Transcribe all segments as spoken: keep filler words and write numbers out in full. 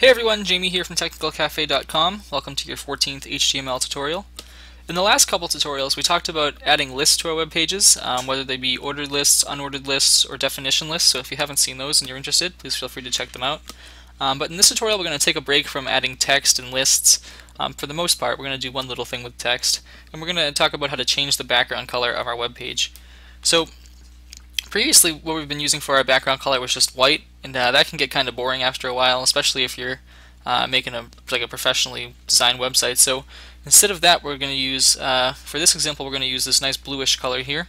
Hey everyone, Jamie here from technical cafe dot com. Welcome to your fourteenth H T M L tutorial. In the last couple tutorials, we talked about adding lists to our web pages, um, whether they be ordered lists, unordered lists, or definition lists. So if you haven't seen those and you're interested, please feel free to check them out. Um, but in this tutorial, we're going to take a break from adding text and lists. Um, for the most part, we're going to do one little thing with text, and we're going to talk about how to change the background color of our web page. So previously, what we've been using for our background color was just white, and uh, that can get kind of boring after a while, especially if you're uh, making a like a professionally designed website. So instead of that, we're going to use, uh, for this example, we're going to use this nice bluish color here,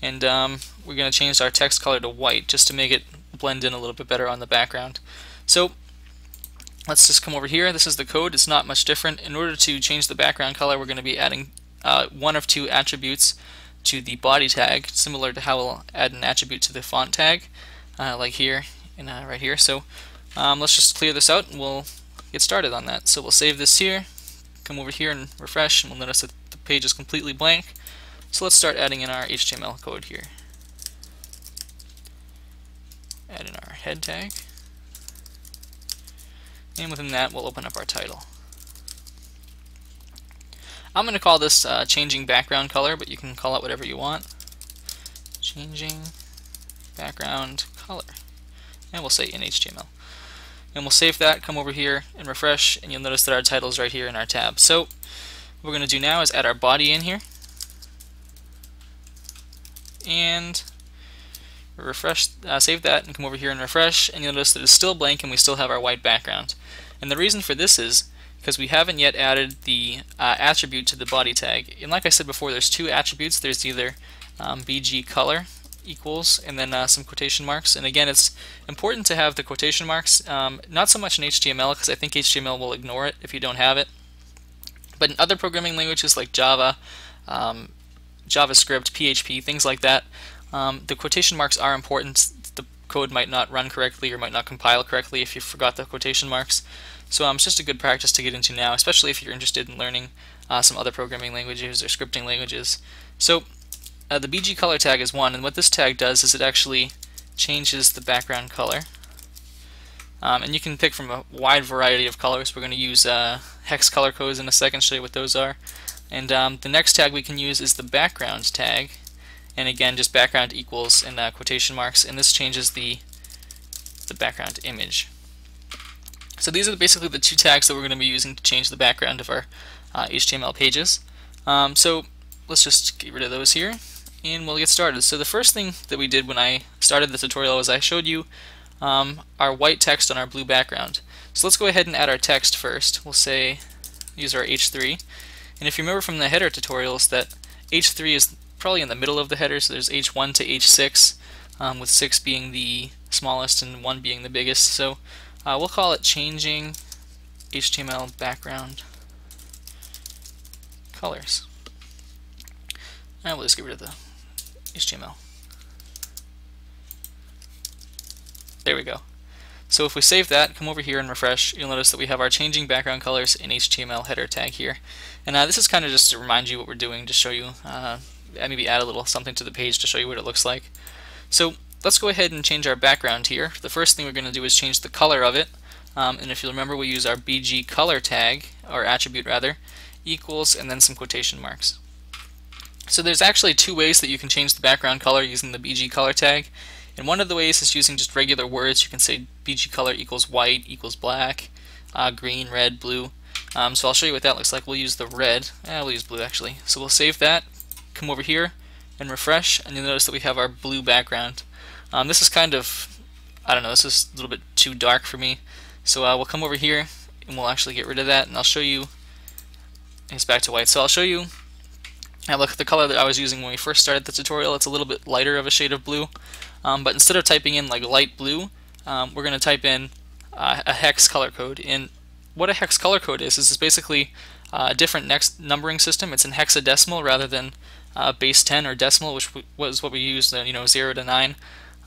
and um, we're going to change our text color to white just to make it blend in a little bit better on the background. So let's just come over here. This is the code. It's not much different. In order to change the background color, we're going to be adding uh, one of two attributes to the body tag, similar to how we'll add an attribute to the font tag, uh, like here and uh, right here. So um, let's just clear this out and we'll get started on that. So we'll save this here, come over here and refresh, and we'll notice that the page is completely blank. So let's start adding in our H T M L code here. Add in our head tag, and within that we'll open up our title. I'm going to call this uh, changing background color, but you can call it whatever you want. Changing background color. And we'll say in H T M L. And we'll save that, come over here and refresh, and you'll notice that our title is right here in our tab. So what we're going to do now is add our body in here. And refresh, uh, save that and come over here and refresh, and you'll notice that it's still blank and we still have our white background. And the reason for this is because we haven't yet added the uh, attribute to the body tag. And like I said before, there's two attributes. There's either um, bgcolor equals and then uh, some quotation marks. And again, it's important to have the quotation marks, um, not so much in H T M L, because I think H T M L will ignore it if you don't have it. But in other programming languages like Java, um, JavaScript, P H P, things like that, um, the quotation marks are important. The code might not run correctly or might not compile correctly if you forgot the quotation marks. So um, it's just a good practice to get into now, especially if you're interested in learning uh, some other programming languages or scripting languages. So uh, the bgcolor tag is one, and what this tag does is it actually changes the background color. Um, and you can pick from a wide variety of colors. We're going to use uh, hex color codes in a second, show you what those are. And um, the next tag we can use is the background tag. And again, just background equals and uh, quotation marks, and this changes the the background image. So these are basically the two tags that we're going to be using to change the background of our uh, H T M L pages. Um, so let's just get rid of those here and we'll get started. So the first thing that we did when I started the tutorial was I showed you um, our white text on our blue background. So let's go ahead and add our text first. We'll say, use our H three. And if you remember from the header tutorials that H three is probably in the middle of the header, so there's H one to H six, um, with six being the smallest and one being the biggest. So Uh, we'll call it changing H T M L background colors. And we'll just get rid of the H T M L. There we go. So if we save that, come over here and refresh, you'll notice that we have our changing background colors and H T M L header tag here. And uh, this is kind of just to remind you what we're doing, to show you, uh, maybe add a little something to the page to show you what it looks like. So let's go ahead and change our background here. The first thing we're going to do is change the color of it. Um, and if you remember, we use our bgcolor tag, or attribute rather, equals and then some quotation marks. So there's actually two ways that you can change the background color using the bgcolor tag. And one of the ways is using just regular words. You can say bgcolor equals white, equals black, uh, green, red, blue. Um, so I'll show you what that looks like. We'll use the red. Eh, we'll use blue actually. So we'll save that, come over here, and refresh, and you'll notice that we have our blue background. Um, this is kind of, I don't know, this is a little bit too dark for me. So uh, we'll come over here and we'll actually get rid of that, and I'll show you, and it's back to white. So I'll show you, now look at the color that I was using when we first started the tutorial. It's a little bit lighter of a shade of blue. Um, but instead of typing in like light blue, um, we're going to type in uh, a hex color code. And what a hex color code is, is it's basically a different next numbering system. It's in hexadecimal rather than uh, base ten or decimal, which was what we used, you know, zero to nine.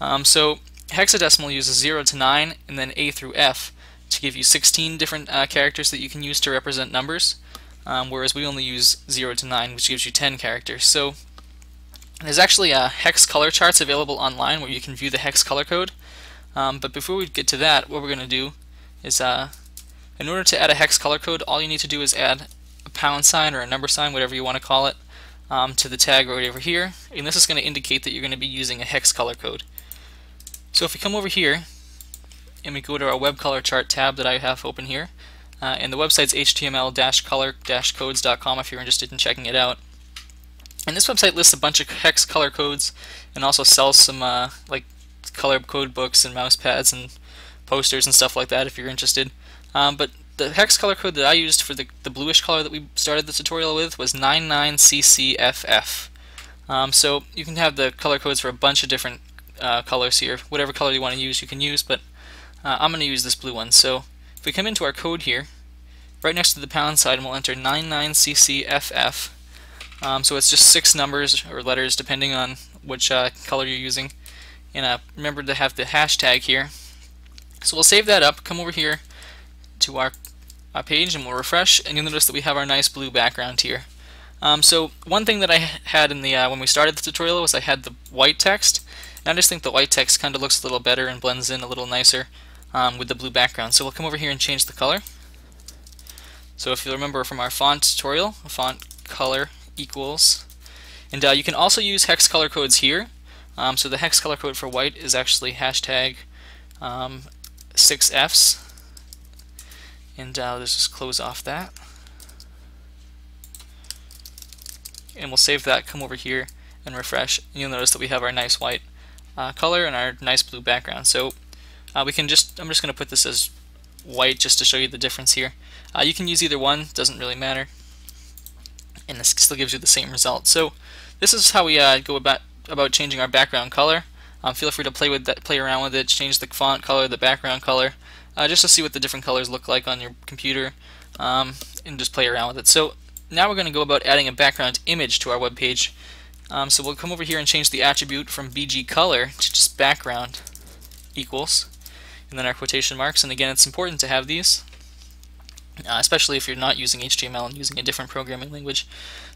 Um, so hexadecimal uses zero to nine and then A through F to give you sixteen different uh, characters that you can use to represent numbers, um, whereas we only use zero to nine, which gives you ten characters. So there's actually uh, hex color charts available online where you can view the hex color code, um, but before we get to that, what we're going to do is uh, In order to add a hex color code, all you need to do is add a pound sign or a number sign, whatever you want to call it, um, to the tag right over here, and this is going to indicate that you're going to be using a hex color code. So if we come over here and we go to our web color chart tab that I have open here, uh, and the website's H T M L color codes dot com if you're interested in checking it out. And this website lists a bunch of hex color codes and also sells some uh, like color code books and mouse pads and posters and stuff like that if you're interested. Um, but the hex color code that I used for the, the bluish color that we started the tutorial with was nine nine C C F F. Um, so you can have the color codes for a bunch of different uh, colors here. Whatever color you want to use you can use, but uh, I'm going to use this blue one. So if we come into our code here, right next to the pound sign we'll enter nine nine C C F F. Um, so it's just six numbers or letters depending on which uh, color you're using, and uh, remember to have the hashtag here. So we'll save that up, come over here to our, our page, and we'll refresh, and you'll notice that we have our nice blue background here. Um, so one thing that I had in the uh, when we started the tutorial was I had the white text, and I just think the white text kinda looks a little better and blends in a little nicer um, with the blue background. So we'll come over here and change the color. So if you'll remember from our font tutorial, font color equals, and uh, you can also use hex color codes here. Um, so the hex color code for white is actually hashtag um, six F's, and uh, let's just close off that, and we'll save that, come over here and refresh, and you'll notice that we have our nice white uh, color and our nice blue background. So uh, we can just, I'm just going to put this as white just to show you the difference here. Uh, you can use either one, doesn't really matter, and this still gives you the same result. So this is how we uh, go about about changing our background color. Um, feel free to play with that, play around with it, change the font color, the background color, uh, just to see what the different colors look like on your computer, um, and just play around with it. So now we're going to go about adding a background image to our web page. Um, so we'll come over here and change the attribute from bgcolor to just background equals, and then our quotation marks. And again, it's important to have these. Uh, especially if you're not using H T M L and using a different programming language.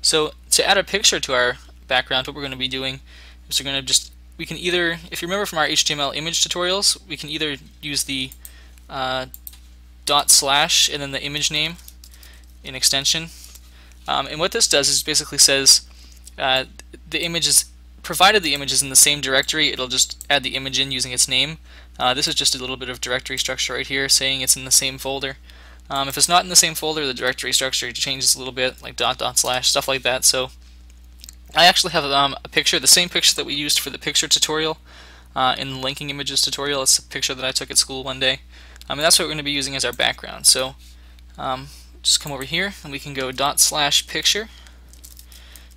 So to add a picture to our background, what we're going to be doing is we're going to just, we can either, if you remember from our H T M L image tutorials, we can either use the uh, dot slash and then the image name in extension. Um, and what this does is basically says uh, the image is, provided the image is in the same directory, it'll just add the image in using its name. Uh, this is just a little bit of directory structure right here saying it's in the same folder. Um, if it's not in the same folder, the directory structure changes a little bit, like dot dot slash, stuff like that. So I actually have um, a picture, the same picture that we used for the picture tutorial uh, in the linking images tutorial. It's a picture that I took at school one day. I mean, that's what we're going to be using as our background. So um, just come over here and we can go dot slash picture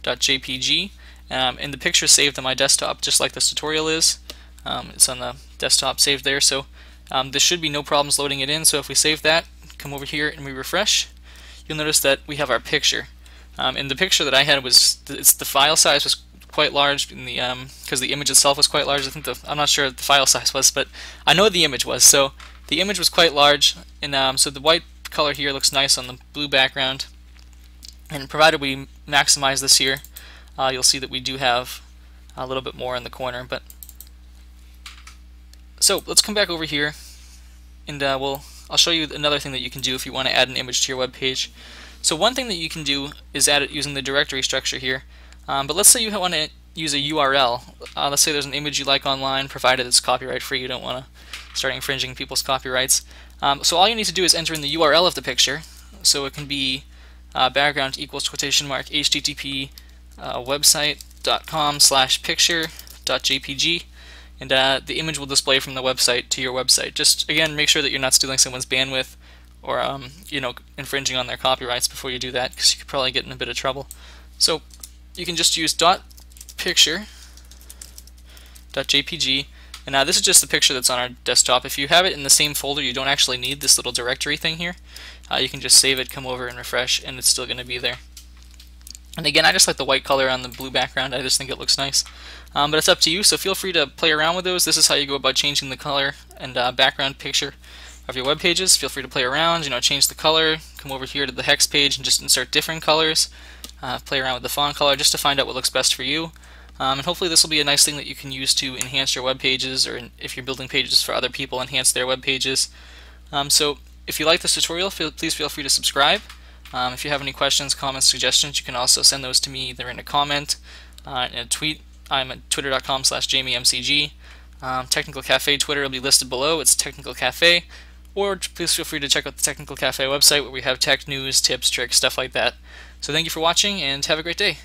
dot J P G, um, and the picture is saved on my desktop just like this tutorial is. Um, it's on the desktop saved there, so um, there should be no problems loading it in. So if we save that, come over here and we refresh, you'll notice that we have our picture. Um, and the picture that I had was, th it's the file size was quite large in the um, because the image itself was quite large. I think the, I'm not sure what the file size was, but I know the image was. So the image was quite large, and um, so the white color here looks nice on the blue background. And provided we maximize this here, uh, you'll see that we do have a little bit more in the corner. But so let's come back over here, and uh, we'll. I'll show you another thing that you can do if you want to add an image to your web page. So one thing that you can do is add it using the directory structure here. Um, but let's say you want to use a U R L. Uh, let's say there's an image you like online, provided it's copyright free. You don't want to start infringing people's copyrights. Um, so all you need to do is enter in the U R L of the picture. So it can be uh, background equals quotation mark H T T P uh, website.com slash picture dot J P G. And uh, the image will display from the website to your website. Just again, make sure that you're not stealing someone's bandwidth or um, you know, infringing on their copyrights before you do that, because you could probably get in a bit of trouble. So you can just use dot picture dot J P G, and now this is just the picture that's on our desktop. If you have it in the same folder, you don't actually need this little directory thing here. Uh, you can just save it, come over and refresh, and it's still going to be there. And again, I just like the white color on the blue background. I just think it looks nice. Um, but it's up to you, so feel free to play around with those. This is how you go about changing the color and uh, background picture of your web pages. Feel free to play around, you know, change the color, come over here to the hex page and just insert different colors. Uh, play around with the font color just to find out what looks best for you. Um, and hopefully this will be a nice thing that you can use to enhance your web pages, or in, if you're building pages for other people, enhance their web pages. Um, so if you like this tutorial, feel, please feel free to subscribe. Um, if you have any questions, comments, suggestions, you can also send those to me either in a comment, uh, in a tweet. I'm at twitter dot com slash Jamiemcg. Um, Technical Cafe Twitter will be listed below. It's Technical Cafe. Or please feel free to check out the Technical Cafe website where we have tech news, tips, tricks, stuff like that. So thank you for watching and have a great day.